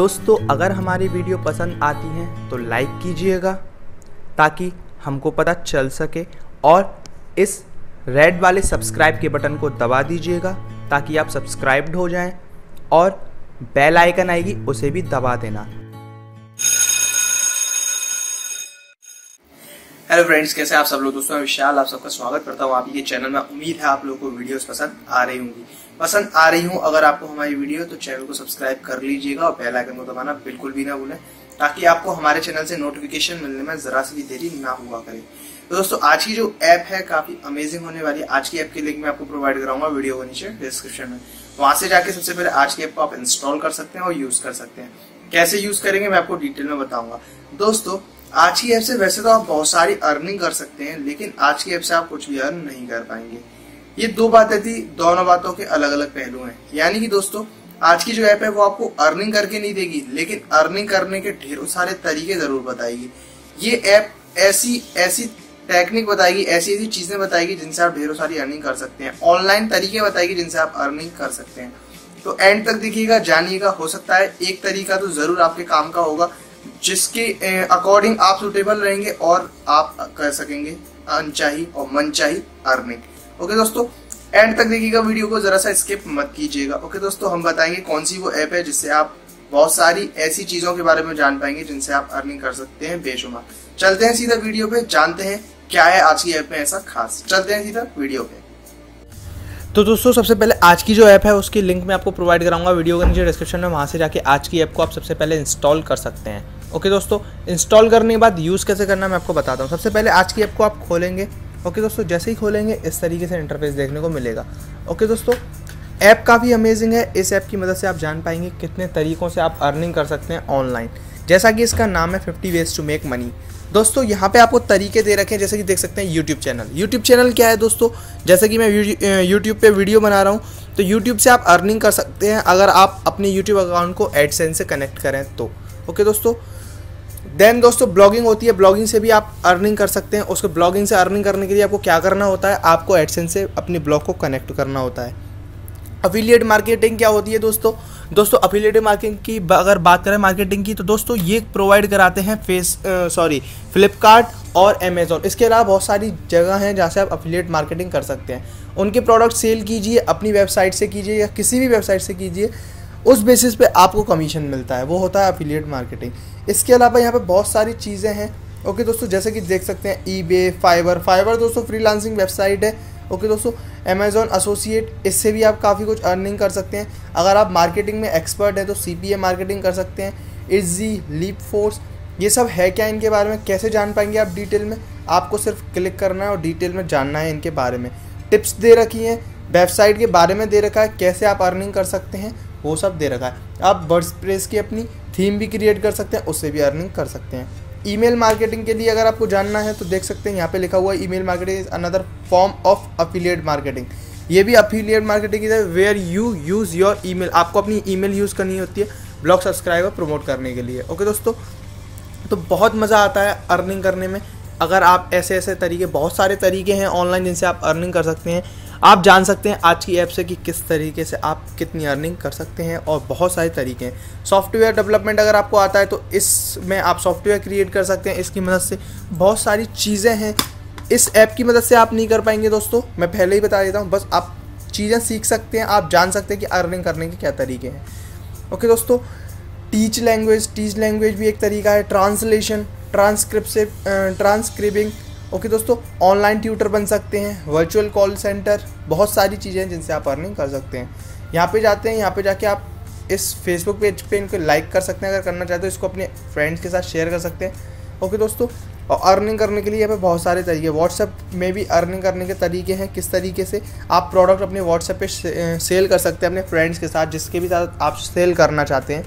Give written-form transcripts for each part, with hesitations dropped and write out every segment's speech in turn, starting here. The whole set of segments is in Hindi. दोस्तों अगर हमारी वीडियो पसंद आती है तो लाइक कीजिएगा ताकि हमको पता चल सके, और इस रेड वाले सब्सक्राइब के बटन को दबा दीजिएगा ताकि आप सब्सक्राइब्ड हो जाएं, और बेल आइकन आएगी उसे भी दबा देना। हेलो फ्रेंड्स, कैसे आप सब लोग। दोस्तों मैं विशाल आप सबका स्वागत करता हूँ आपके चैनल में। उम्मीद है आप लोगों को वीडियोस पसंद आ रही होंगी। अगर आपको हमारी वीडियो तो चैनल को सब्सक्राइब कर लीजिएगा और बेल आइकन को दबाना बिल्कुल भी ना भूलें ताकि आपको हमारे चैनल से नोटिफिकेशन मिलने में जरा सी भी देरी ना हुआ करे। तो दोस्तों आज की जो ऐप है काफी अमेजिंग होने वाली है। आज की ऐप की लिंक मैं आपको प्रोवाइड कराऊंगा वीडियो के नीचे डिस्क्रिप्शन में, वहां से जाके सबसे पहले आज की ऐप को आप इंस्टॉल कर सकते हैं और यूज कर सकते हैं। कैसे यूज करेंगे मैं आपको डिटेल में बताऊंगा। दोस्तों आज की ऐप से वैसे तो आप बहुत सारी अर्निंग कर सकते हैं, लेकिन आज की ऐप से आप कुछ भी अर्न नहीं कर पाएंगे। ये दो बातें थी, दोनों बातों के अलग अलग पहलू हैं। यानी कि दोस्तों आज की जो ऐप है वो आपको अर्निंग करके नहीं देगी, लेकिन अर्निंग करने के ढेरों सारे तरीके जरूर बताएगी। ये ऐप ऐसी टेक्निक बताएगी, ऐसी चीजें बताएगी जिनसे आप ढेरों सारी अर्निंग कर सकते हैं, ऑनलाइन तरीके बताएगी जिनसे आप अर्निंग कर सकते हैं। तो एंड तक देखिएगा, जानिएगा। हो सकता है एक तरीका तो जरूर आपके काम का होगा जिसके अकॉर्डिंग आप सुटेबल रहेंगे और आप कर सकेंगे अनचाही और मनचाही अर्निंग। ओके दोस्तों, एंड तक देखिएगा, वीडियो को जरा सा स्किप मत कीजिएगा। ओके दोस्तों, हम बताएंगे कौन सी वो ऐप है जिससे आप बहुत सारी ऐसी चीजों के बारे में जान पाएंगे जिनसे आप अर्निंग कर सकते हैं बेशुमार। चलते हैं सीधा वीडियो पे, जानते हैं क्या है आज की ऐप में ऐसा खास। चलते हैं सीधा वीडियो पे। तो दोस्तों सबसे पहले आज की जो ऐप है उसकी लिंक मैं आपको प्रोवाइड कराऊंगा वीडियो के नीचे डिस्क्रिप्शन में, वहाँ से जाके आज की ऐप को आप सबसे पहले इंस्टॉल कर सकते हैं। ओके दोस्तों, इंस्टॉल करने के बाद यूज़ कैसे करना मैं आपको बताता हूँ। सबसे पहले आज की ऐप को आप खोलेंगे। ओके दोस्तों, जैसे ही खोलेंगे इस तरीके से इंटरफेस देखने को मिलेगा। ओके दोस्तों, ऐप काफ़ी अमेजिंग है। इस ऐप की मदद से आप जान पाएंगे कितने तरीक़ों से आप अर्निंग कर सकते हैं ऑनलाइन। जैसा कि इसका नाम है 50 वेज टू मेक मनी। दोस्तों यहाँ पे आपको तरीके दे रखे हैं, जैसे कि देख सकते हैं यूट्यूब चैनल क्या है दोस्तों, जैसे कि मैं यूट्यूब पे वीडियो बना रहा हूँ तो यूट्यूब से आप अर्निंग कर सकते हैं अगर आप अपने यूट्यूब अकाउंट को एडसेंस से कनेक्ट करें तो। ओके दोस्तों, देन दोस्तों ब्लॉगिंग होती है, ब्लॉगिंग से भी आप अर्निंग कर सकते हैं। उसको ब्लॉगिंग से अर्निंग करने के लिए आपको क्या करना होता है, आपको एडसेंस से अपने ब्लॉग को कनेक्ट करना होता है। अफिलिएट मार्केटिंग क्या होती है दोस्तों अफिलिएट मार्केटिंग की अगर बात करें मार्केटिंग की, तो दोस्तों ये प्रोवाइड कराते हैं फ्लिपकार्ट और अमेज़ॉन। इसके अलावा बहुत सारी जगह हैं जहाँ से आप अफिलिएट मार्केटिंग कर सकते हैं। उनके प्रोडक्ट सेल कीजिए, अपनी वेबसाइट से कीजिए या किसी भी वेबसाइट से कीजिए, उस बेसिस पे आपको कमीशन मिलता है, वो होता है अफिलिएट मार्केटिंग। इसके अलावा यहाँ पर बहुत सारी चीज़ें हैं। ओके दोस्तों, जैसे कि देख सकते हैं ईबे, फाइवर दोस्तों फ्रीलांसिंग वेबसाइट है। ओके दोस्तों, अमेज़ॉन एसोसिएट, इससे भी आप काफ़ी कुछ अर्निंग कर सकते हैं। अगर आप मार्केटिंग में एक्सपर्ट हैं तो CPA मार्केटिंग कर सकते हैं। इजी, लीप फोर्स, ये सब है क्या, इनके बारे में कैसे जान पाएंगे आप डिटेल में, आपको सिर्फ क्लिक करना है और डिटेल में जानना है इनके बारे में। टिप्स दे रखी हैं, वेबसाइट के बारे में दे रखा है, कैसे आप अर्निंग कर सकते हैं वो सब दे रखा है। आप वर्डप्रेस की अपनी थीम भी क्रिएट कर सकते हैं, उससे भी अर्निंग कर सकते हैं। ईमेल मार्केटिंग के लिए अगर आपको जानना है तो देख सकते हैं यहाँ पे लिखा हुआ है email marketing is another form of affiliate marketing. ये भी affiliate marketing is where you use your email. आपको अपनी ईमेल यूज़ करनी होती है ब्लॉग सब्सक्राइबर प्रमोट करने के लिए। ओके दोस्तों, तो बहुत मज़ा आता है अर्निंग करने में अगर आप ऐसे तरीके, बहुत सारे तरीके हैं ऑनलाइन जिनसे आप अर्निंग कर सकते हैं। आप जान सकते हैं आज की ऐप से कि किस तरीके से आप कितनी अर्निंग कर सकते हैं, और बहुत सारे तरीके हैं। सॉफ्टवेयर डेवलपमेंट अगर आपको आता है तो इसमें आप सॉफ्टवेयर क्रिएट कर सकते हैं, इसकी मदद से बहुत सारी चीज़ें हैं। इस ऐप की मदद से आप नहीं कर पाएंगे दोस्तों, मैं पहले ही बता देता हूँ, बस आप चीज़ें सीख सकते हैं, आप जान सकते हैं कि अर्निंग करने के क्या तरीके हैं। ओके दोस्तों, टीच लैंग्वेज भी एक तरीका है, ट्रांसलेशन, ट्रांसक्रिबिंग। ओके दोस्तों, ऑनलाइन ट्यूटर बन सकते हैं, वर्चुअल कॉल सेंटर, बहुत सारी चीज़ें हैं जिनसे आप अर्निंग कर सकते हैं। यहाँ पे जाके आप इस फेसबुक पेज पे इनको लाइक कर सकते हैं अगर करना चाहते हो, इसको अपने फ्रेंड्स के साथ शेयर कर सकते हैं। ओके दोस्तों, और अर्निंग करने के लिए यहाँ पे बहुत सारे तरीके, व्हाट्सएप में भी अर्निंग करने के तरीके हैं। किस तरीके से आप प्रोडक्ट अपने व्हाट्सएप पे सेल कर सकते हैं अपने फ्रेंड्स के साथ, जिसके भी साथ आप सेल करना चाहते हैं।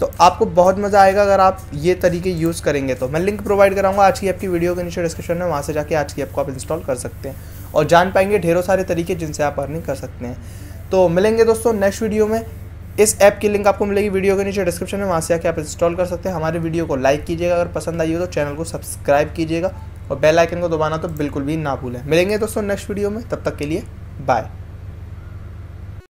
तो आपको बहुत मज़ा आएगा अगर आप ये तरीके यूज़ करेंगे तो। मैं लिंक प्रोवाइड कराऊंगा आज की ऐप की वीडियो के नीचे डिस्क्रिप्शन में, वहाँ से जाके आज की ऐप को आप इंस्टॉल कर सकते हैं और जान पाएंगे ढेरों सारे तरीके जिनसे आप अर्निंग कर सकते हैं। तो मिलेंगे दोस्तों नेक्स्ट वीडियो में। इस ऐप की लिंक आपको मिलेगी वीडियो के नीचे डिस्क्रिप्शन में, वहाँ से जाके आप इंस्टॉल कर सकते हैं। हमारे वीडियो को लाइक कीजिएगा अगर पसंद आई हो, तो चैनल को सब्सक्राइब कीजिएगा और बेल आइकन को दबाना तो बिल्कुल भी ना भूलें। मिलेंगे दोस्तों नेक्स्ट वीडियो में, तब तक के लिए बाय।